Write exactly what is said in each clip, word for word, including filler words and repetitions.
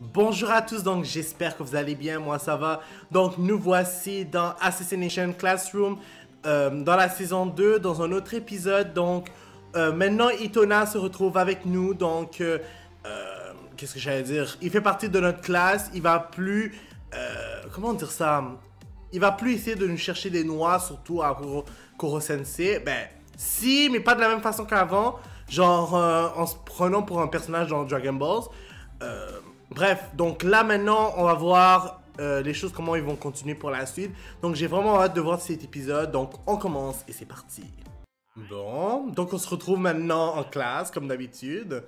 Bonjour à tous, donc j'espère que vous allez bien, moi ça va. Donc nous voici dans Assassination Classroom, euh, dans la saison deux, dans un autre épisode. Donc euh, maintenant Itona se retrouve avec nous, donc euh, euh, qu'est-ce que j'allais dire, il fait partie de notre classe, il va plus, euh, comment dire ça, il va plus essayer de nous chercher des noix, surtout à Koro-sensei, ben si, mais pas de la même façon qu'avant, genre euh, en se prenant pour un personnage dans Dragon Balls. Euh, Bref, donc là maintenant, on va voir euh, les choses, comment ils vont continuer pour la suite. Donc j'ai vraiment hâte de voir cet épisode, donc on commence et c'est parti. Bon, donc on se retrouve maintenant en classe, comme d'habitude.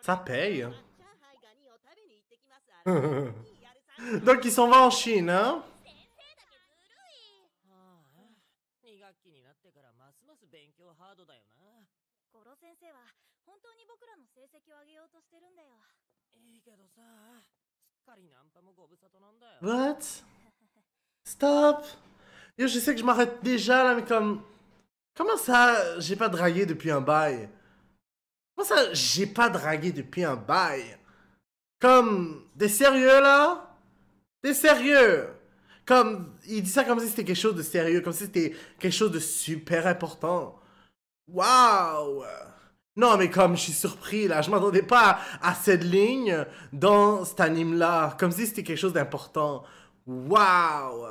Ça paye. Donc ils s'en vont en Chine, hein? What? Stop! Yo, je sais que je m'arrête déjà là, mais comme... Comment ça, j'ai pas dragué depuis un bail? Comment ça, j'ai pas dragué depuis un bail? Comme... T'es sérieux là? T'es sérieux? Comme... Il dit ça comme si c'était quelque chose de sérieux, comme si c'était quelque chose de super important. Waouh! Non, mais comme je suis surpris là, je m'attendais pas à, à cette ligne dans cet anime là, comme si c'était quelque chose d'important. Waouh!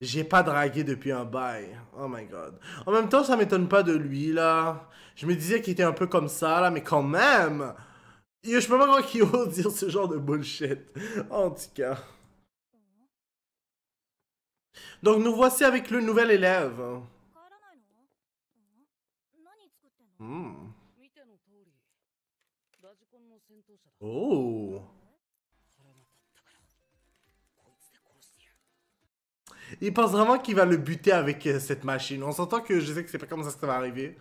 J'ai pas dragué depuis un bail. Oh my god. En même temps, ça m'étonne pas de lui là. Je me disais qu'il était un peu comme ça là, mais quand même! Yo, je peux pas croire qu'il ose dire ce genre de bullshit. En tout cas. Donc nous voici avec le nouvel élève. Hmm. Oh! Il pense vraiment qu'il va le buter avec euh, cette machine. On s'entend que je sais que c'est pas comme ça que ça va arriver.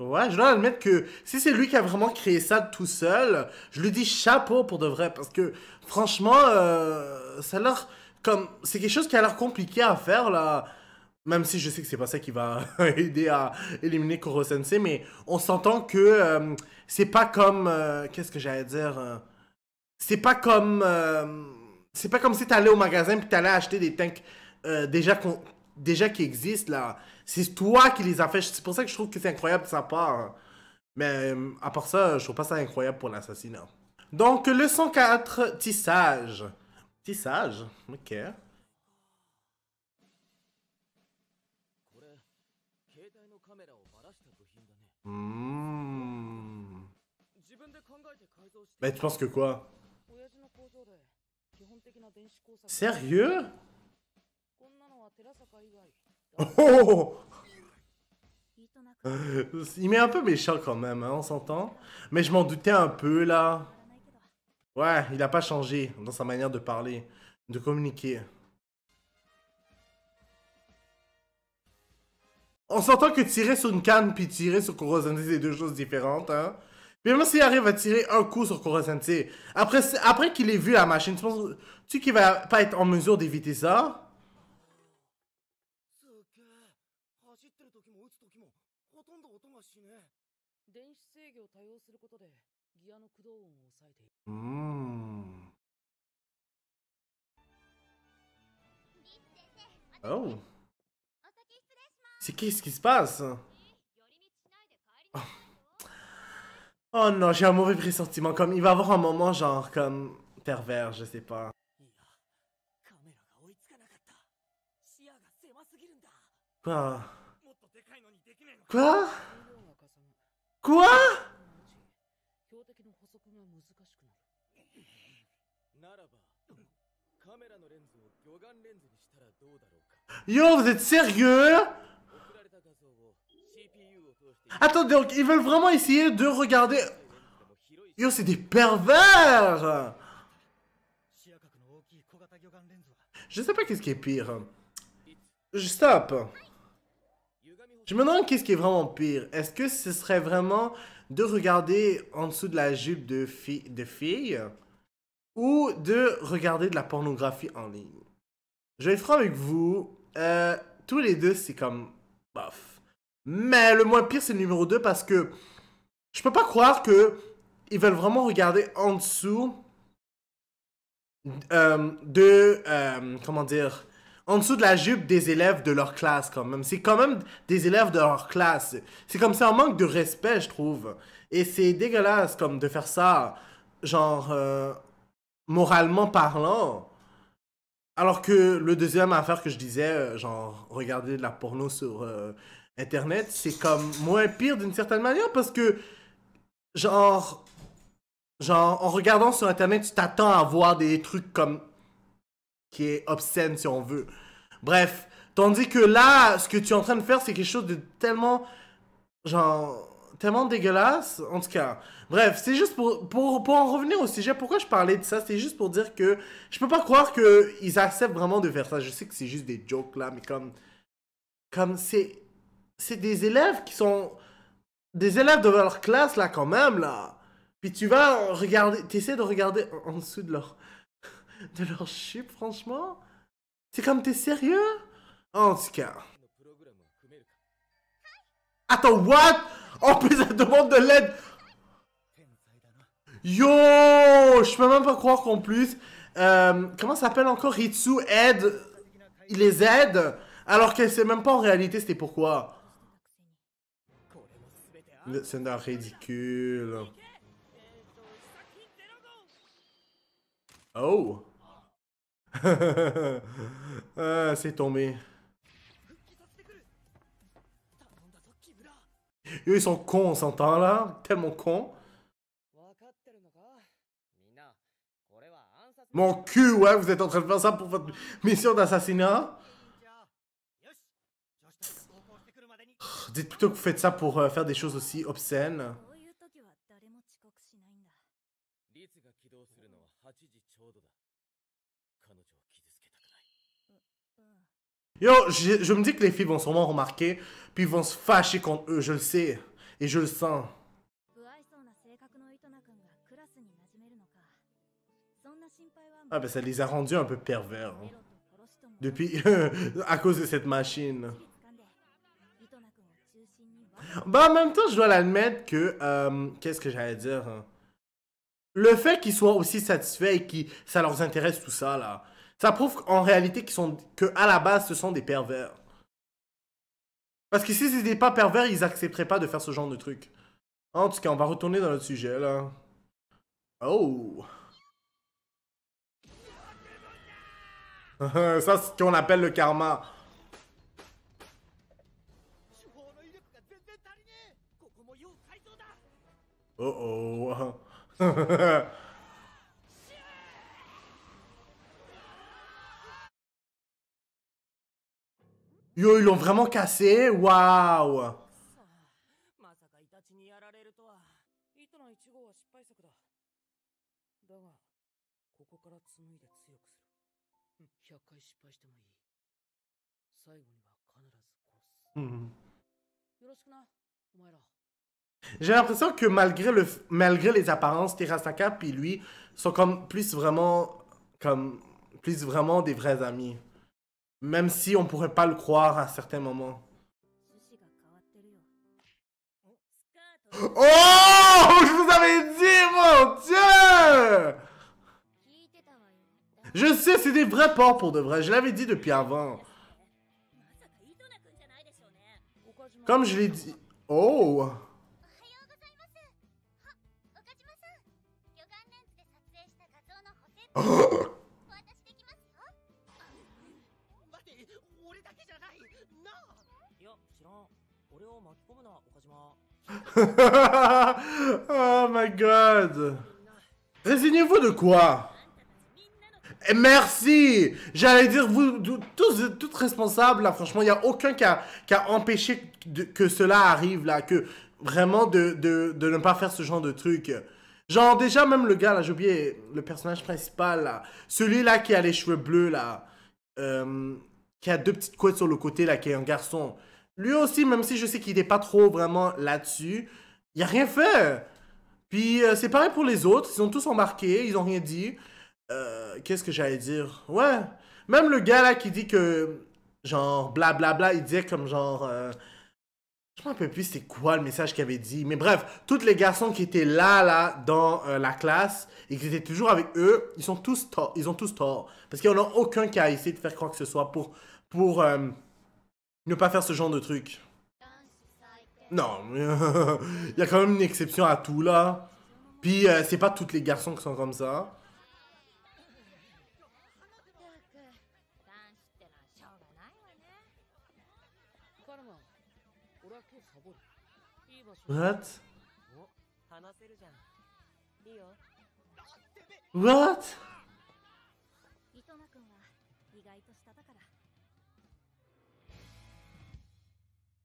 Ouais, je dois admettre que si c'est lui qui a vraiment créé ça tout seul, je lui dis chapeau pour de vrai. Parce que franchement, euh, ça leur... Comme, c'est quelque chose qui a l'air compliqué à faire, là. Même si je sais que c'est pas ça qui va aider à éliminer Koro-sensei, mais on s'entend que euh, c'est pas comme... Euh, Qu'est-ce que j'allais dire euh, C'est pas comme... Euh, c'est pas comme si t'allais au magasin puis t'allais acheter des tanks euh, déjà, qu'on, déjà qui existent, là. C'est toi qui les as fait. C'est pour ça que je trouve que c'est incroyable de sa part. Hein. Mais euh, à part ça, je trouve pas ça incroyable pour l'assassinat. Donc, leçon quatre, tissage. Tissage, ok. Mmh. Mais tu penses que quoi? Sérieux? Oh! Il m'est un peu méchant quand même, hein, on s'entend. Mais je m'en doutais un peu là. Ouais, il a pas changé dans sa manière de parler, de communiquer. On s'entend que tirer sur une canne puis tirer sur Koro-sensei, c'est deux choses différentes, hein. Mais même s'il arrive à tirer un coup sur Koro-sensei, après, après qu'il ait vu la machine, tu penses tu qu'il va pas être en mesure d'éviter ça? Mmh. Oh. C'est qu'est-ce qui se passe? Oh, oh non, j'ai un mauvais pressentiment. Comme il va avoir un moment genre comme pervers, je sais pas. Quoi? Quoi? Quoi? Yo, vous êtes sérieux? Attends, donc ils veulent vraiment essayer de regarder. Yo, c'est des pervers. Je sais pas qu'est-ce qui est pire. Je stoppe. Je me demande qu'est-ce qui est vraiment pire. Est-ce que ce serait vraiment de regarder en dessous de la jupe de, fi de fille ou de regarder de la pornographie en ligne? Je vais être franc avec vous. Euh, tous les deux, c'est comme... bof. Mais le moins pire, c'est le numéro deux parce que... je peux pas croire que... ils veulent vraiment regarder en dessous... Euh, de... Euh, comment dire... en dessous de la jupe des élèves de leur classe quand même. C'est quand même des élèves de leur classe. C'est comme ça, un manque de respect, je trouve. Et c'est dégueulasse comme de faire ça, genre, euh, moralement parlant. Alors que le deuxième affaire que je disais, genre, regarder de la porno sur euh, Internet, c'est comme moins pire d'une certaine manière parce que, genre, genre, en regardant sur Internet, tu t'attends à voir des trucs comme... qui est obscène si on veut. Bref, tandis que là, ce que tu es en train de faire, c'est quelque chose de tellement, genre, tellement dégueulasse, en tout cas. Bref, c'est juste pour, pour, pour en revenir au sujet, pourquoi je parlais de ça, c'est juste pour dire que je peux pas croire qu'ils acceptent vraiment de faire ça. Je sais que c'est juste des jokes là, mais comme, comme c'est, c'est des élèves qui sont, des élèves de leur classe là quand même là. Puis tu vas regarder, t'essaies de regarder en, en dessous de leur... de leur chip, franchement? C'est comme, t'es sérieux? En tout cas. Attends, what? En plus, elle demande de l'aide! Yo! Je peux même pas croire qu'en plus... Euh, comment ça s'appelle encore? Ritsu aide... Il les aide? Alors qu'elle sait même pas en réalité c'était pourquoi. C'est un ridicule. Oh! Ah, c'est tombé. Eux, ils sont cons, on s'entend là? Tellement cons. Mon cul, ouais, vous êtes en train de faire ça pour votre mission d'assassinat? Dites plutôt que vous faites ça pour euh, faire des choses aussi obscènes. Yo, je, je me dis que les filles vont sûrement remarquer, puis vont se fâcher contre eux, je le sais, et je le sens. Ah ben ça les a rendus un peu pervers, hein. Depuis, à cause de cette machine. Bah en même temps, je dois l'admettre que, euh, qu'est-ce que j'allais dire, hein? Le fait qu'ils soient aussi satisfaits et que ça leur intéresse tout ça, là. Ça prouve en réalité qu'ils sont, que à la base, ce sont des pervers. Parce que si c'était pas pervers, ils accepteraient pas de faire ce genre de truc. En tout cas, on va retourner dans notre sujet, là. Oh! Ça, c'est ce qu'on appelle le karma. Oh oh! Yo, ils l'ont vraiment cassé? Waouh! Mmh. J'ai l'impression que malgré, le, malgré les apparences, Terasaka puis lui sont comme plus vraiment, comme plus vraiment des vrais amis. Même si on pourrait pas le croire à certains moments. Oh! Je vous avais dit, mon Dieu! Je sais, c'est des vrais porcs pour de vrai. Je l'avais dit depuis avant. Comme je l'ai dit... Oh! Oh! Oh my god! Résignez-vous de quoi? Et merci! J'allais dire, vous tous, toutes responsables, là, franchement, il n'y a aucun qui a, qui a empêché de, que cela arrive, là, que vraiment de, de, de ne pas faire ce genre de truc. Genre, déjà, même le gars, là, j'ai oublié le personnage principal, là, celui-là qui a les cheveux bleus, là, euh, qui a deux petites couettes sur le côté, là, qui est un garçon. Lui aussi, même si je sais qu'il n'est pas trop vraiment là-dessus, il a rien fait. Puis euh, c'est pareil pour les autres, ils ont tous embarqué, ils ont rien dit. Euh, Qu'est-ce que j'allais dire? Ouais, même le gars là qui dit que genre blablabla, bla, bla, il disait comme genre... Euh, je ne me rappelle plus c'est quoi le message qu'il avait dit. Mais bref, tous les garçons qui étaient là, là, dans euh, la classe, et qui étaient toujours avec eux, ils sont tous tort. Ils ont tous tort. Parce qu'il n'y en a aucun qui a essayé de faire quoi que ce soit pour, pour euh, ne pas faire ce genre de truc. Non, il y a quand même une exception à tout, là. Puis, euh, c'est pas tous les garçons qui sont comme ça. What? What?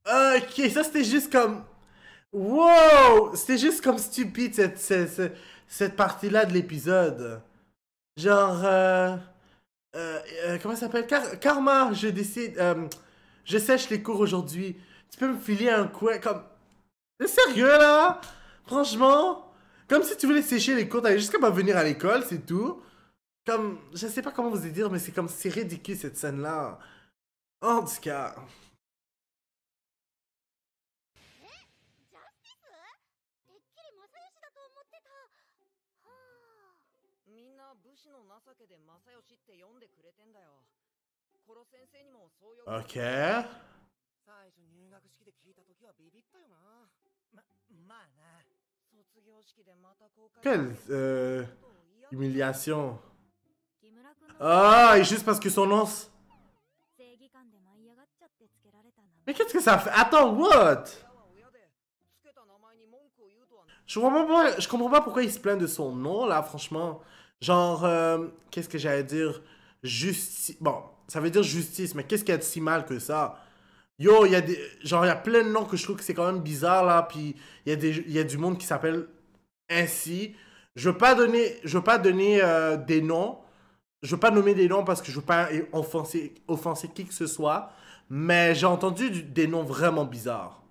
Ok, ça c'était juste comme... Wow! C'était juste comme stupide cette, cette, cette partie-là de l'épisode. Genre... Euh, euh, euh, comment ça s'appelle? Car Karma, je décide... Euh, je sèche les cours aujourd'hui. Tu peux me filer un coin comme... C'est sérieux là? Franchement? Comme si tu voulais sécher les cours, t'avais juste comme à venir à l'école, c'est tout. Comme... Je sais pas comment vous dire, mais c'est comme... C'est ridicule cette scène-là. En tout cas... Ok. Quelle euh, humiliation. Ah, et juste parce que son nom... Mais qu'est-ce que ça fait? Attends, what? Je comprends pas, je comprends pas pourquoi il se plaint de son nom, là, franchement. Genre, euh, qu'est-ce que j'allais dire? Justice... Bon, ça veut dire justice, mais qu'est-ce qu'il y a de si mal que ça? Yo, il y a des... Genre, il y a plein de noms que je trouve que c'est quand même bizarre, là, puis il y a des... il y a du monde qui s'appelle ainsi. Je veux pas donner... Je veux pas donner euh, des noms. Je veux pas nommer des noms parce que je veux pas offenser, offenser qui que ce soit. Mais j'ai entendu du... des noms vraiment bizarres.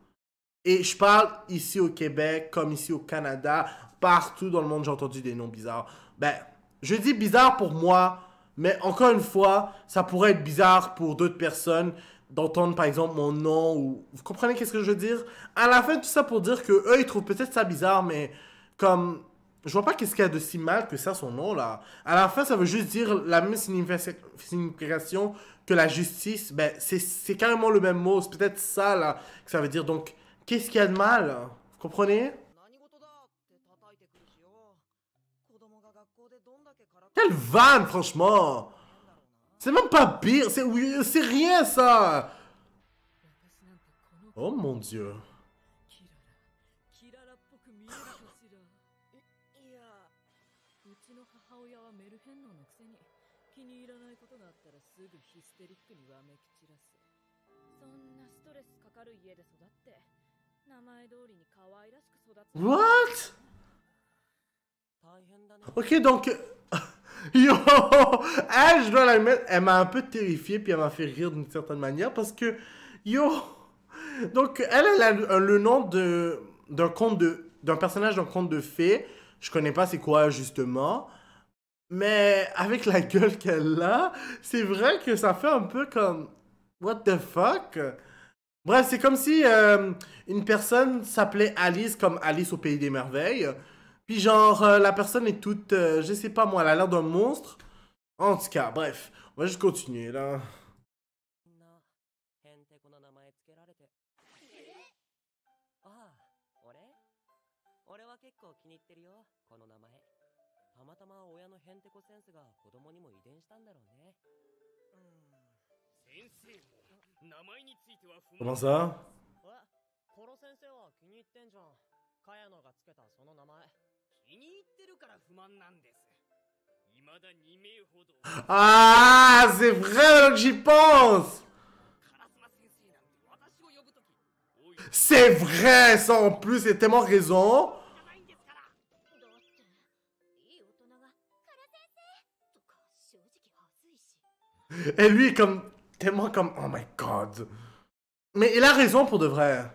Et je parle ici au Québec, comme ici au Canada, partout dans le monde, j'ai entendu des noms bizarres. Ben... Je dis bizarre pour moi, mais encore une fois, ça pourrait être bizarre pour d'autres personnes d'entendre par exemple mon nom ou... Vous comprenez qu'est-ce que je veux dire? À la fin, tout ça pour dire que eux ils trouvent peut-être ça bizarre, mais comme... Je vois pas qu'est-ce qu'il y a de si mal que ça, son nom, là. À la fin, ça veut juste dire la même signification que la justice. Ben, c'est carrément le même mot. C'est peut-être ça, là, que ça veut dire. Donc, qu'est-ce qu'il y a de mal? Vous comprenez? Quelle vanne, franchement! C'est même pas pire, c'est rien, ça! Oh mon dieu! What? Ok, donc... Yo! Elle, je dois la mettre... Elle m'a un peu terrifiée, puis elle m'a fait rire d'une certaine manière, parce que... Yo! Donc, elle, elle a le nom d'un conte de... d'un personnage d'un conte de fées. Je connais pas c'est quoi, justement. Mais avec la gueule qu'elle a, c'est vrai que ça fait un peu comme... What the fuck? Bref, c'est comme si euh, une personne s'appelait Alice, comme Alice au Pays des Merveilles. Puis genre, euh, la personne est toute, euh, je sais pas moi, elle a l'air d'un monstre. En tout cas, bref, on va juste continuer là. Comment ça? Ah, c'est vrai que j'y pense. C'est vrai, ça en plus, c'est tellement raison. Et lui, comme tellement comme oh my god. Mais il a raison pour de vrai.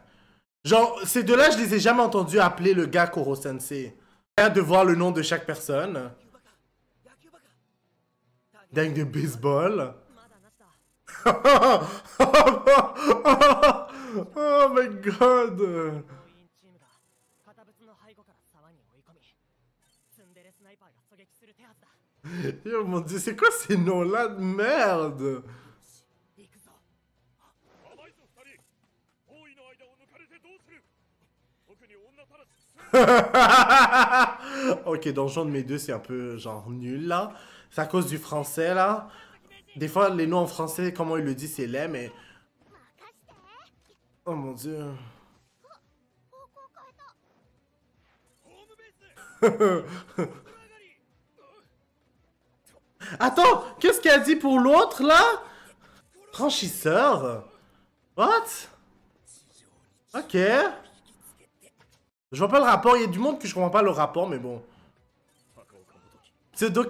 Genre, ces deux-là, je les ai jamais entendus appeler le gars Koro-sensei. J'ai hâte de voir le nom de chaque personne. Dingue de baseball. Oh my god! Yo mon dieu, c'est quoi ces noms-là de merde? Ok, donjon de mes deux, c'est un peu genre nul là. C'est à cause du français là. Des fois, les noms en français, comment il le dit, c'est laid, mais. Oh mon dieu. Attends, qu'est-ce qu'elle a dit pour l'autre là? Franchisseur? What? Ok. Je vois pas le rapport, il y a du monde que je comprends pas le rapport, mais bon. Pseudo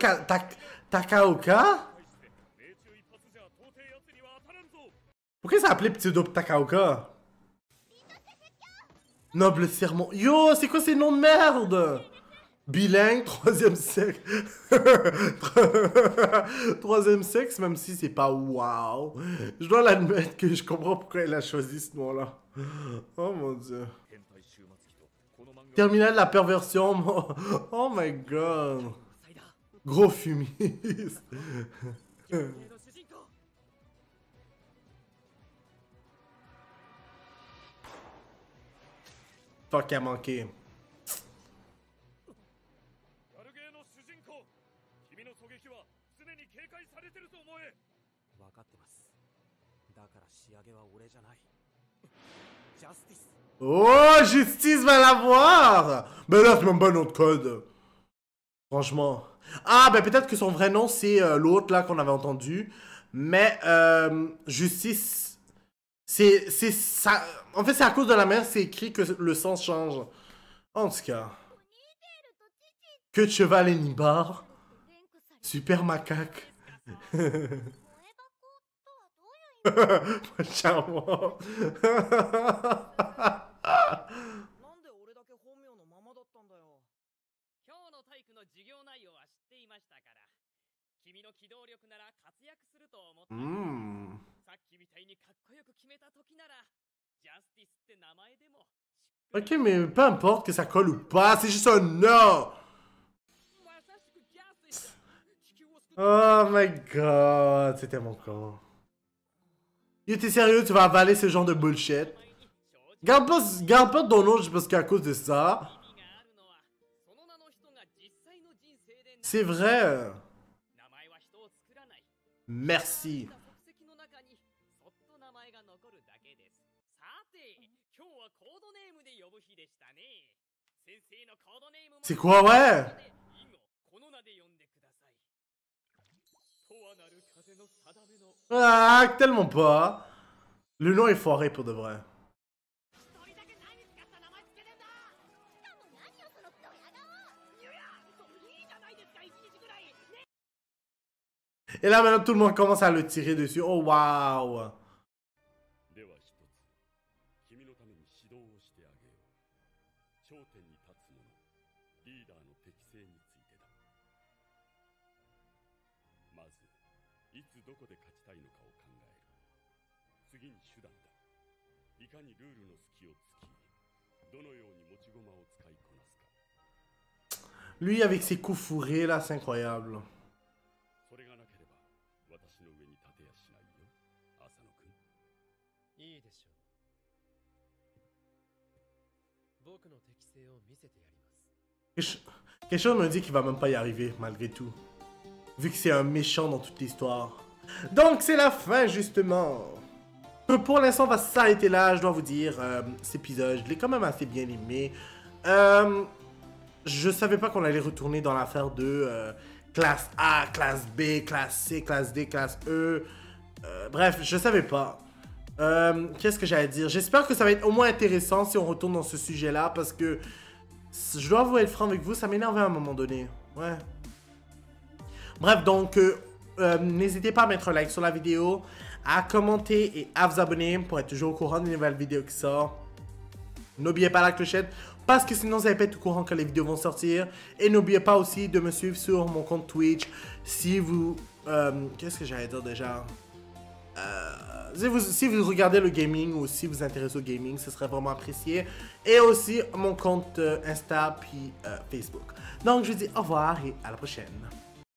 Takaoka? Pourquoi ça s'appelait Pseudo Takaoka? Noble serment. Yo, c'est quoi ces noms de merde? Bilingue, troisième sexe. Troisième sexe, même si c'est pas wow. Je dois l'admettre que je comprends pourquoi elle a choisi ce nom-là. Oh mon dieu. Terminal de la perversion. Oh my god. Gros fumiste. Fuck, a manqué. Oh, justice va l'avoir. Mais là, c'est même pas notre code. Franchement. Ah, ben peut-être que son vrai nom, c'est euh, l'autre là qu'on avait entendu. Mais euh, justice... C'est ça. En fait, c'est à cause de la mère, c'est écrit que le sens change. En tout cas. Que de cheval et nibar. Super macaque. Charmant. Mmh. Ok, mais peu importe que ça colle ou pas, c'est juste un nom. Oh my god, c'était mon con. Yo, t'es sérieux, tu vas avaler ce genre de bullshit? Garde pas, garde pas ton nom parce qu'à cause de ça. C'est vrai. Merci. C'est quoi, ouais? Ah, tellement pas. Le nom est foiré pour de vrai. Et là, maintenant, tout le monde commence à le tirer dessus. Oh, waouh! Lui avec ses coups fourrés là, c'est incroyable. Quelque chose me dit qu'il va même pas y arriver malgré tout. Vu que c'est un méchant dans toute l'histoire. Donc c'est la fin justement. Pour l'instant, on va s'arrêter là. Je dois vous dire, euh, cet épisode, je l'ai quand même assez bien aimé. Euh, je savais pas qu'on allait retourner dans l'affaire de euh, classe A, classe B, classe C, classe D, classe E. Euh, bref, je savais pas. Euh, Qu'est-ce que j'allais dire? J'espère que ça va être au moins intéressant si on retourne dans ce sujet-là. Parce que, je dois vous être franc avec vous, ça m'énervait à un moment donné. Ouais. Bref, donc, euh, euh, n'hésitez pas à mettre un like sur la vidéo, à commenter et à vous abonner pour être toujours au courant des nouvelles vidéos qui sortent. N'oubliez pas la clochette parce que sinon vous n'allez pas être au courant quand les vidéos vont sortir. Et n'oubliez pas aussi de me suivre sur mon compte Twitch si vous... Euh, Qu'est-ce que j'allais dire déjà Euh, si, vous, si vous regardez le gaming ou si vous intéressez au gaming, ce serait vraiment apprécié. Et aussi mon compte euh, Insta puis euh, Facebook. Donc je vous dis au revoir et à la prochaine.